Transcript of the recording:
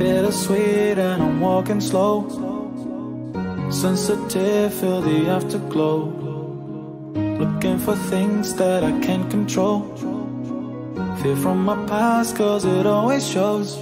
bittersweet and I'm walking slow. Sensitive, feel the afterglow. Looking for things that I can't control. Fear from my past, cause it always shows.